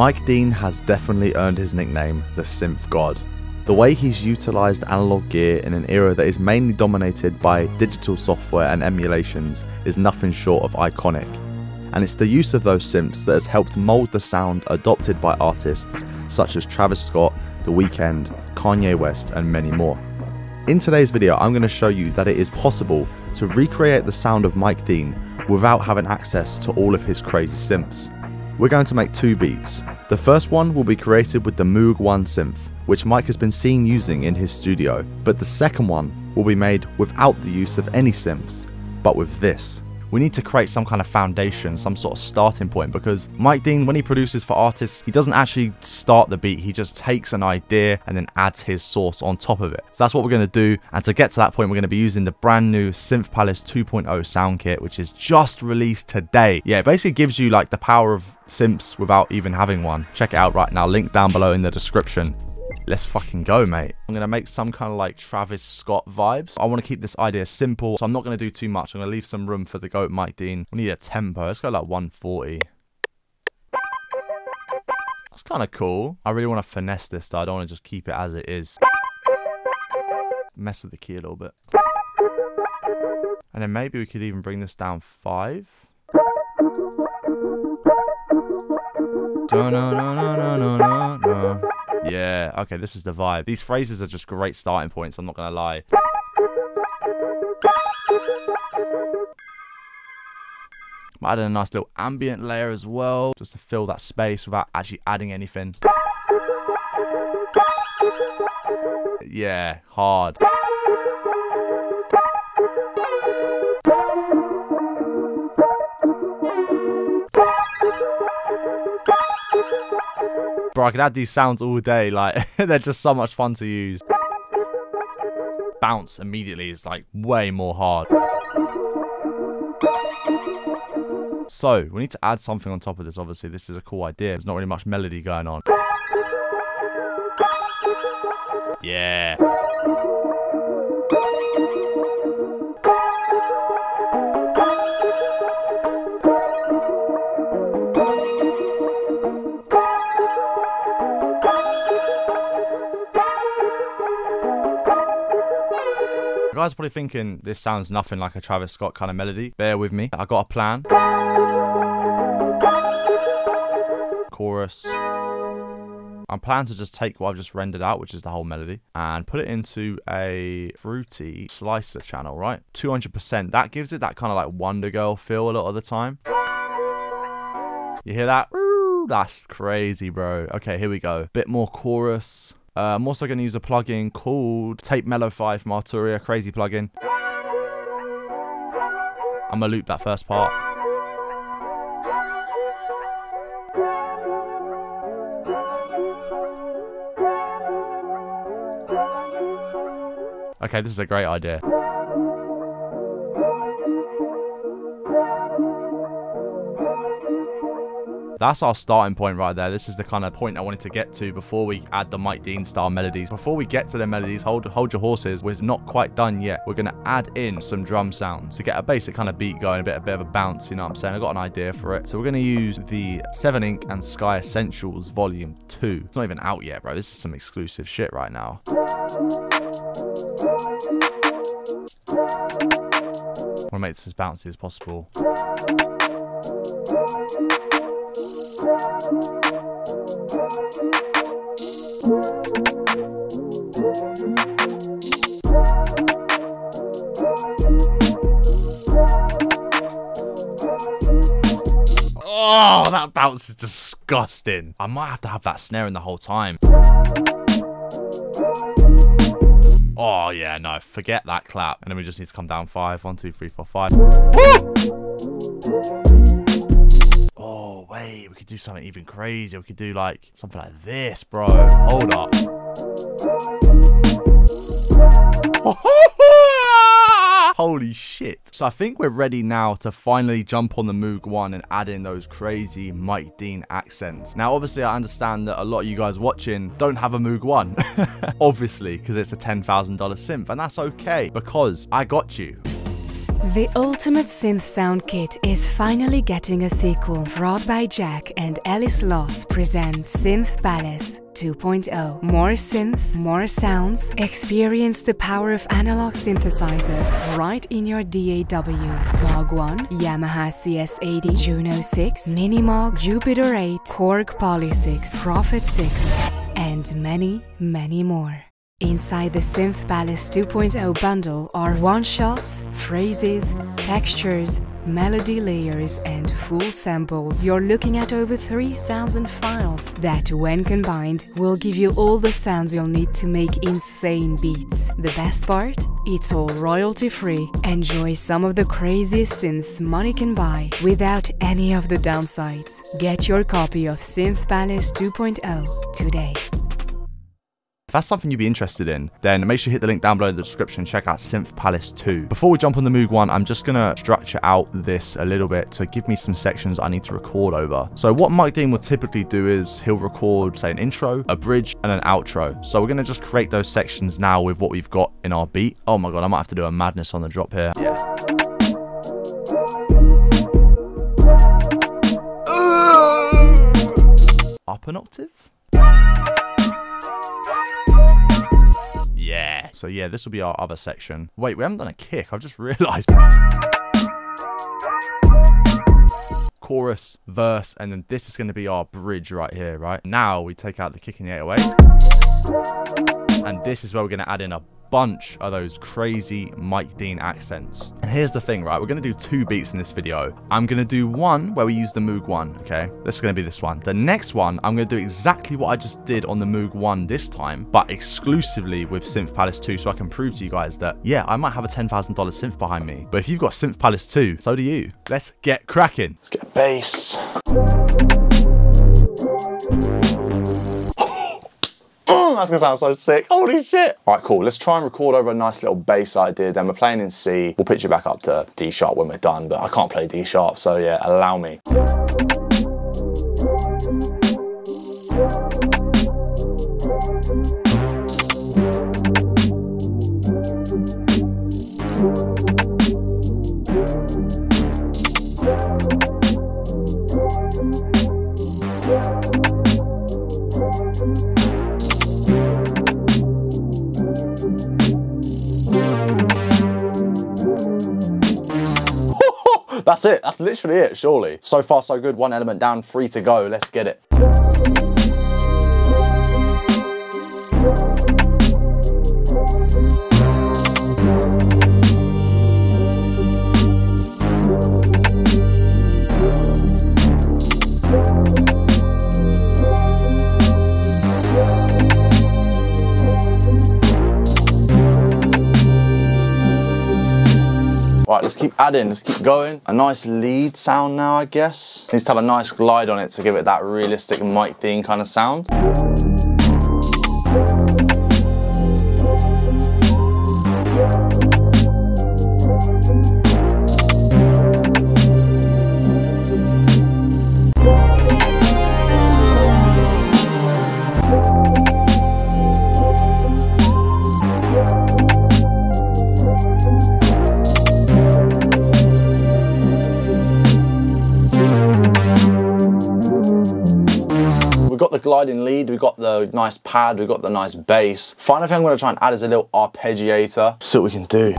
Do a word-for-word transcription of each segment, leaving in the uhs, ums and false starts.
Mike Dean has definitely earned his nickname, the Synth God. The way he's utilised analogue gear in an era that is mainly dominated by digital software and emulations is nothing short of iconic. And it's the use of those synths that has helped mould the sound adopted by artists such as Travis Scott, The Weeknd, Kanye West and many more. In today's video I'm going to show you that it is possible to recreate the sound of Mike Dean without having access to all of his crazy synths. We're going to make two beats. The first one will be created with the Moog One synth, which Mike has been seen using in his studio, but the second one will be made without the use of any synths, but with this. We need to create some kind of foundation, some sort of starting point, because Mike Dean, when he produces for artists, he doesn't actually start the beat, he just takes an idea and then adds his source on top of it. So that's what we're going to do, and to get to that point, we're going to be using the brand new Synth Palace two point oh sound kit, which is just released today. Yeah, it basically gives you like the power of synths without even having one. Check it out right now, link down below in the description. Let's fucking go, mate. I'm gonna make some kind of like Travis Scott vibes. I want to keep this idea simple, so I'm not gonna do too much. I'm gonna leave some room for the goat Mike Dean. We need a tempo. Let's go like one forty. That's kind of cool. I really want to finesse this though. I don't want to just keep it as it is. Mess with the key a little bit. And then maybe we could even bring this down five. Yeah, okay, this is the vibe. These phrases are just great starting points, I'm not gonna lie. Might add a nice little ambient layer as well, just to fill that space without actually adding anything. Yeah, hard. Bro, I could add these sounds all day, like, they're just so much fun to use. Bounce immediately is like way more hard. So, we need to add something on top of this, obviously. This is a cool idea. There's not really much melody going on. Yeah. You guys are probably thinking this sounds nothing like a Travis Scott kind of melody. Bear with me. I got a plan. Chorus. I'm planning to just take what I've just rendered out, which is the whole melody, and put it into a fruity slicer channel, right? two hundred percent. That gives it that kind of like Wonder Girl feel a lot of the time. You hear that? That's crazy, bro. Okay, here we go. Bit more chorus. Uh, I'm also going to use a plugin called Tape Mellifi from Arturia, crazy plugin. I'm going to loop that first part. Okay, this is a great idea. That's our starting point right there. This is the kind of point I wanted to get to before we add the Mike Dean style melodies. Before we get to the melodies, hold hold your horses. We're not quite done yet. We're going to add in some drum sounds to get a basic kind of beat going, a bit, a bit of a bounce, you know what I'm saying? I got an idea for it. So we're going to use the Seven Ink and Sky Essentials Volume Two. It's not even out yet, bro. This is some exclusive shit right now. I want to make this as bouncy as possible. Oh, that bounce is disgusting. I might have to have that snare in the whole time. Oh yeah, no, forget that clap. And then we just need to come down five. One, two, three, four, five. Oh, wait, we could do something even crazier. We could do like something like this, bro. Hold up. Holy shit. So I think we're ready now to finally jump on the Moog One and add in those crazy Mike Dean accents. Now, obviously, I understand that a lot of you guys watching don't have a Moog One. Obviously, because it's a ten thousand dollar synth, and that's okay, because I got you. The Ultimate Synth Sound Kit is finally getting a sequel. Brought by Jack and Alice Loss present Synth Palace two point oh. More synths, more sounds. Experience the power of analog synthesizers right in your D A W. Moog One, Yamaha C S eighty, Juno six, Minimoog, Jupiter eight, Korg Polysix, Prophet six, and many, many more. Inside the Synth Palace two point oh bundle are one-shots, phrases, textures, melody layers and full samples. You're looking at over three thousand files that, when combined, will give you all the sounds you'll need to make insane beats. The best part? It's all royalty-free. Enjoy some of the craziest synths money can buy without any of the downsides. Get your copy of Synth Palace two point oh today. If that's something you'd be interested in, then make sure you hit the link down below in the description and check out Synth Palace two. Before we jump on the Moog One, I'm just going to structure out this a little bit to give me some sections I need to record over. So what Mike Dean will typically do is he'll record, say, an intro, a bridge, and an outro. So we're going to just create those sections now with what we've got in our beat. Oh my god, I might have to do a madness on the drop here. Yeah. Up an octave? Yeah. So yeah, this will be our other section. Wait, we haven't done a kick. I've just realized. Chorus, verse, and then this is going to be our bridge right here, right? Now we take out the kick in the eight oh eight. And this is where we're going to add in a bunch of those crazy Mike Dean accents. And here's the thing, right? We're going to do two beats in this video. I'm going to do one where we use the Moog One, okay? This is going to be this one. The next one, I'm going to do exactly what I just did on the Moog One this time, but exclusively with Synth Palace two, so I can prove to you guys that, yeah, I might have a ten thousand dollar synth behind me, but if you've got Synth Palace two, so do you. Let's get cracking. Let's get a bass. Oh, that's gonna sound so sick. Holy shit. All right, cool. Let's try and record over a nice little bass idea. Then we're playing in C. We'll pitch it back up to D sharp when we're done, but I can't play D sharp. So yeah, allow me. That's it, that's literally it, surely. So far, so good, one element down, three to go, let's get it. Right, let's keep adding, let's keep going. A nice lead sound now, I guess. Needs to have a nice glide on it to give it that realistic Mike Dean kind of sound. Gliding lead, we've got the nice pad, we've got the nice bass. Final thing I'm going to try and add is a little arpeggiator. See what we can do.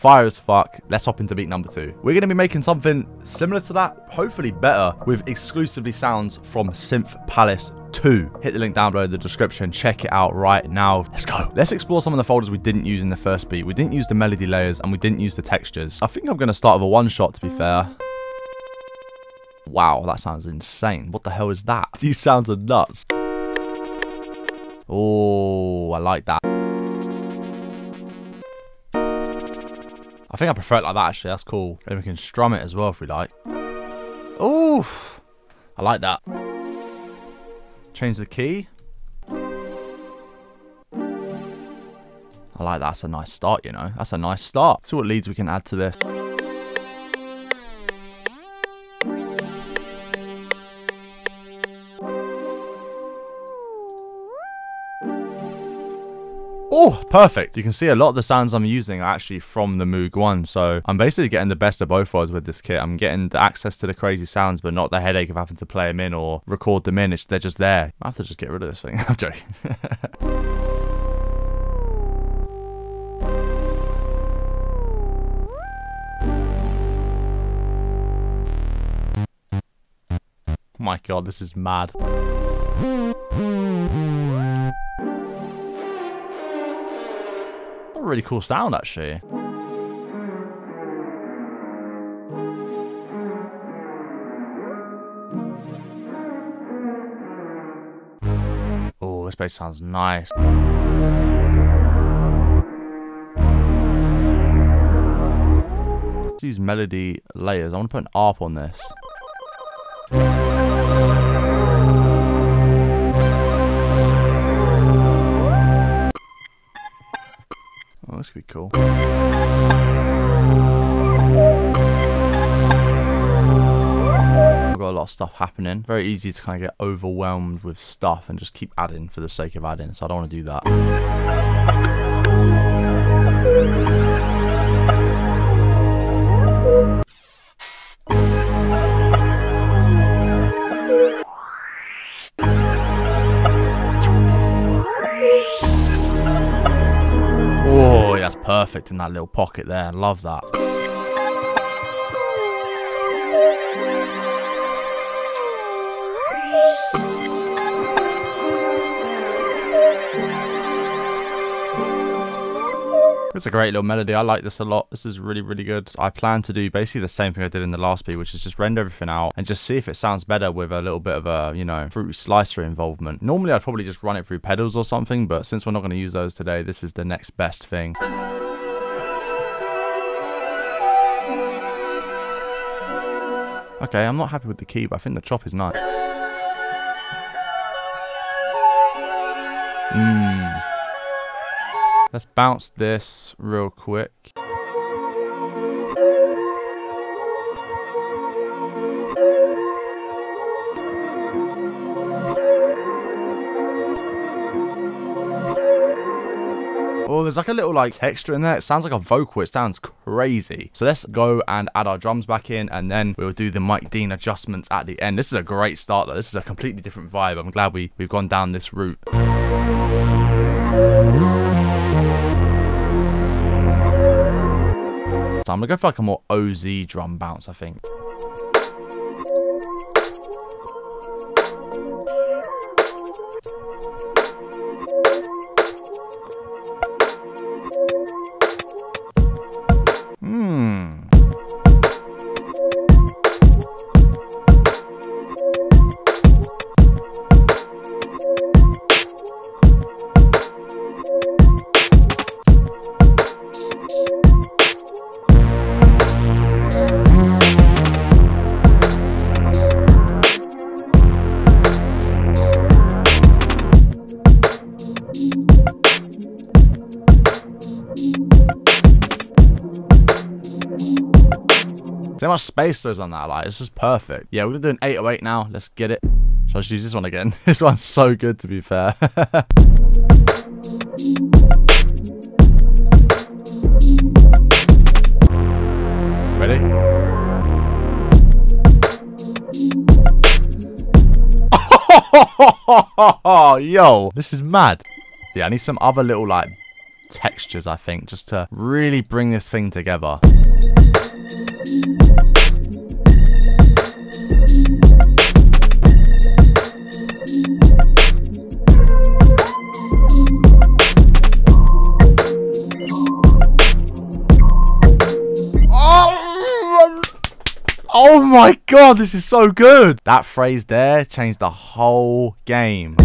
Fire as fuck. Let's hop into beat number two. We're going to be making something similar to that, hopefully better, with exclusively sounds from Synth Palace two. Hit the link down below in the description. Check it out right now. Let's go. Let's explore some of the folders we didn't use in the first beat. We didn't use the melody layers and we didn't use the textures. I think I'm going to start with a one shot, to be fair. Wow, that sounds insane. What the hell is that? These sounds are nuts. Oh, I like that. I think I prefer it like that, actually. That's cool. And we can strum it as well if we like. Oh, I like that. Change the key. I like that. That's a nice start, you know. That's a nice start. See what leads we can add to this. Oh, perfect. You can see a lot of the sounds I'm using are actually from the Moog One, so I'm basically getting the best of both worlds with this kit. I'm getting the access to the crazy sounds, but not the headache of having to play them in or record them in. It's, they're just there. I have to just get rid of this thing. I'm joking. My God, this is mad. Really cool sound, actually. Oh, this bass sounds nice. Let's use melody layers. I want to put an A R P on this. This could be cool. We've got a lot of stuff happening. Very easy to kind of get overwhelmed with stuff and just keep adding for the sake of adding, so I don't want to do that. That's perfect in that little pocket there. I love that. It's a great little melody. I like this a lot. This is really, really good. So I plan to do basically the same thing I did in the last beat, which is just render everything out and just see if it sounds better with a little bit of a, you know, fruit slicer involvement. Normally, I'd probably just run it through pedals or something, but since we're not going to use those today, this is the next best thing. Okay, I'm not happy with the key, but I think the chop is nice. Mmm. Let's bounce this real quick. Oh, there's like a little like texture in there. It sounds like a vocal. It sounds crazy. So let's go and add our drums back in, and then we'll do the Mike Dean adjustments at the end. This is a great start though. This is a completely different vibe. I'm glad we, we've gone down this route. So I'm gonna go for like a more O Z drum bounce, I think. Hmm. See how much space there's on that, like, it's just perfect. Yeah, we're gonna do an eight oh eight now, let's get it. Should I just use this one again? This one's so good, to be fair. Ready? Yo, this is mad. Yeah, I need some other little, like, textures, I think, just to really bring this thing together. god, this is so good. That phrase there changed the whole game.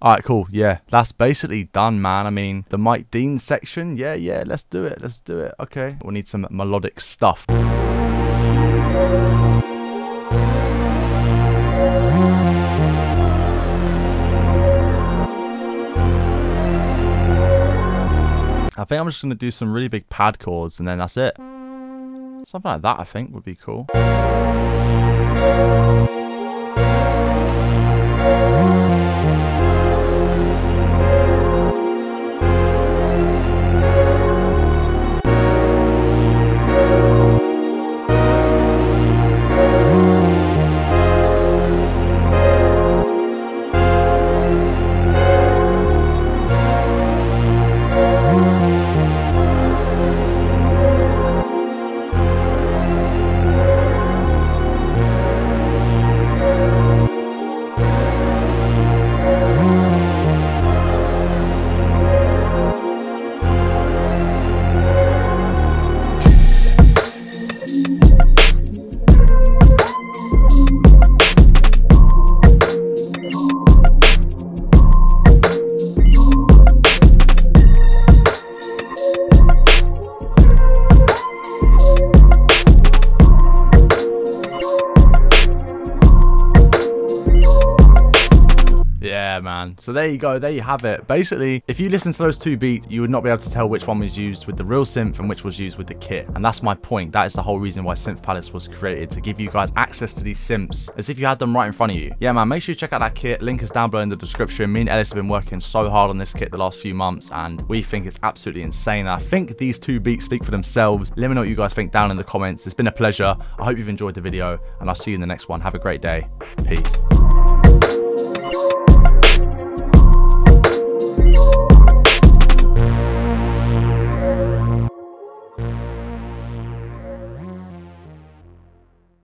Alright, cool. Yeah, that's basically done, man. I mean, the Mike Dean section. Yeah, yeah, let's do it. Let's do it. Okay. We need some melodic stuff. I think I'm just going to do some really big pad chords and then that's it. Something like that, I think, would be cool. Man, so there you go, there you have it. Basically, if you listen to those two beats, you would not be able to tell which one was used with the real synth and which was used with the kit, and that's my point. That is the whole reason why Synth Palace was created, to give you guys access to these synths as if you had them right in front of you. Yeah, man, make sure you check out that kit. Link is down below in the description. Me and Ellis have been working so hard on this kit the last few months, and we think it's absolutely insane. I think these two beats speak for themselves. Let me know what you guys think down in the comments. It's been a pleasure. I hope you've enjoyed the video, and I'll see you in the next one. Have a great day. Peace.